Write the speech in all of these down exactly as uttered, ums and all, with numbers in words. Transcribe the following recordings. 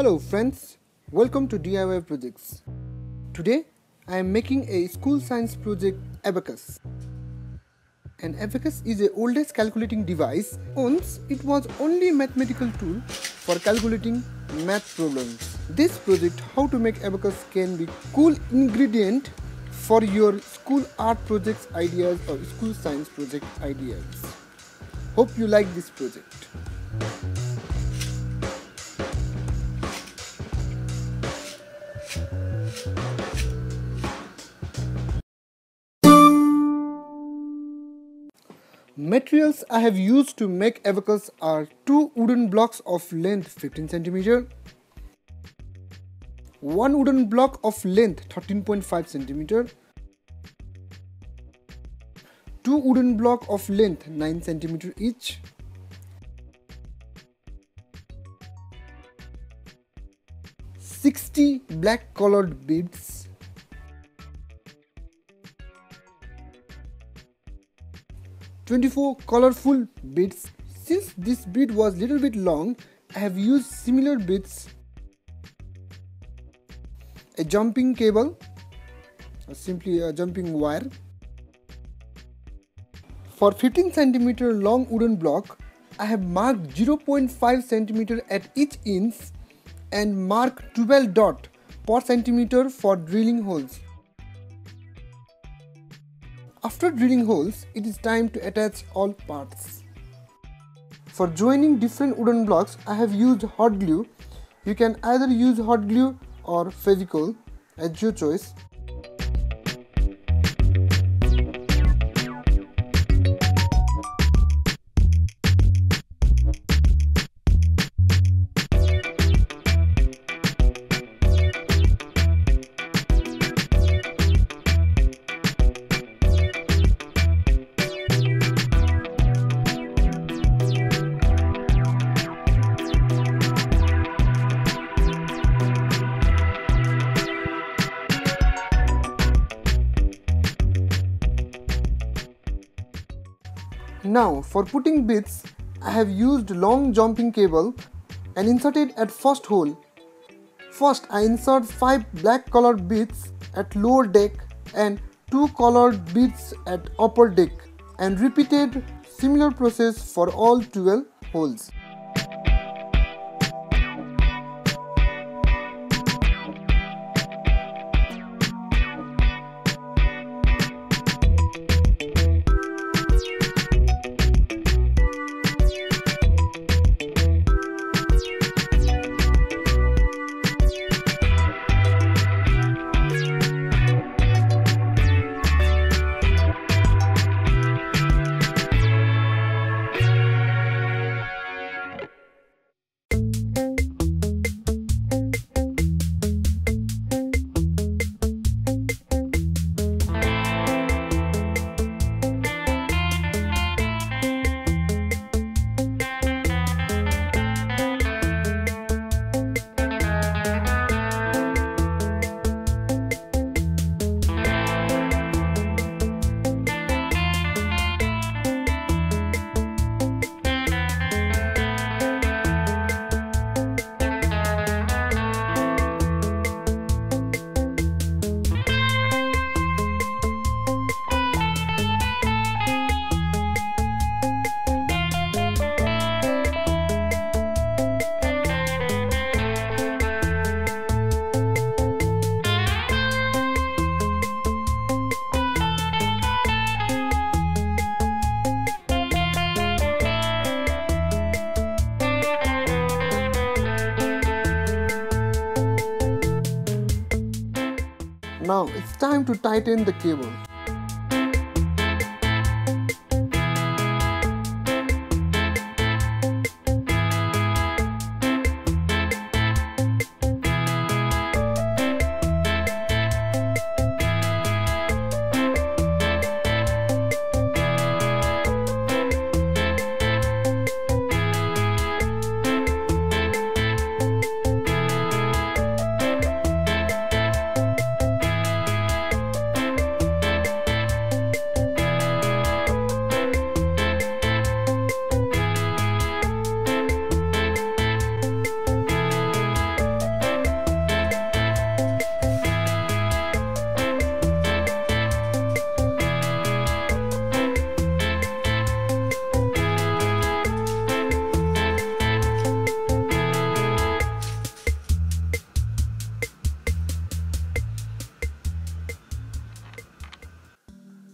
Hello friends, welcome to D I Y Projects. Today I am making a school science project abacus. An abacus is the oldest calculating device. Once it was only a mathematical tool for calculating math problems. This project how to make abacus can be cool ingredient for your school art projects ideas or school science project ideas. Hope you like this project. Materials I have used to make abacus are two wooden blocks of length fifteen centimeters, one wooden block of length thirteen point five centimeters, two wooden blocks of length nine centimeters each, sixty black colored beads, twenty-four colorful beads. Since this bead was little bit long, I have used similar beads, a jumping cable, or simply a jumping wire. For fifteen centimeter long wooden block, I have marked zero point five centimeter at each inch and marked twelve dot per centimeter for drilling holes. After drilling holes, it is time to attach all parts. For joining different wooden blocks, I have used hot glue. You can either use hot glue or Fevicol as your choice. Now for putting beads, I have used long jumping cable and inserted at first hole. First I insert five black colored beads at lower deck and two colored beads at upper deck and repeated similar process for all twelve holes. Now it's time to tighten the cable.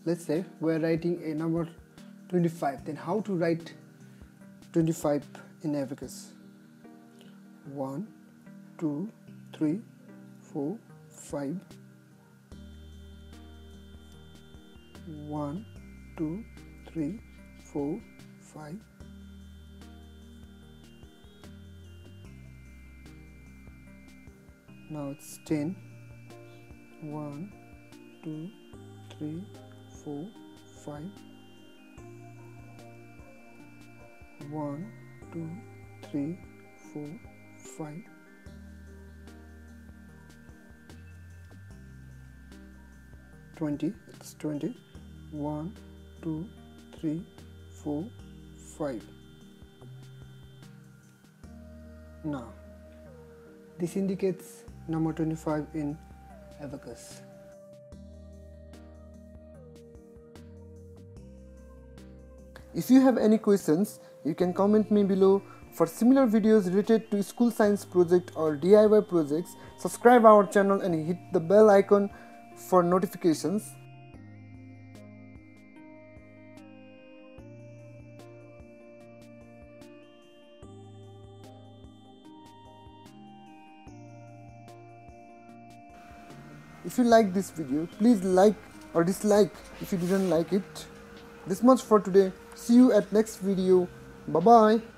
let's say we're writing a number twenty-five, then how to write twenty-five in abacus? One two three four five, one two three four five, now it's ten, one two three four five, one two three four five, twenty, it's twenty, one two three four five. Now this indicates number twenty-five in abacus. If you have any questions, you can comment me below. For similar videos related to school science project or D I Y projects, subscribe our channel and hit the bell icon for notifications. If you like this video, please like or dislike if you didn't like it. This much for today. See you at next video. Bye bye.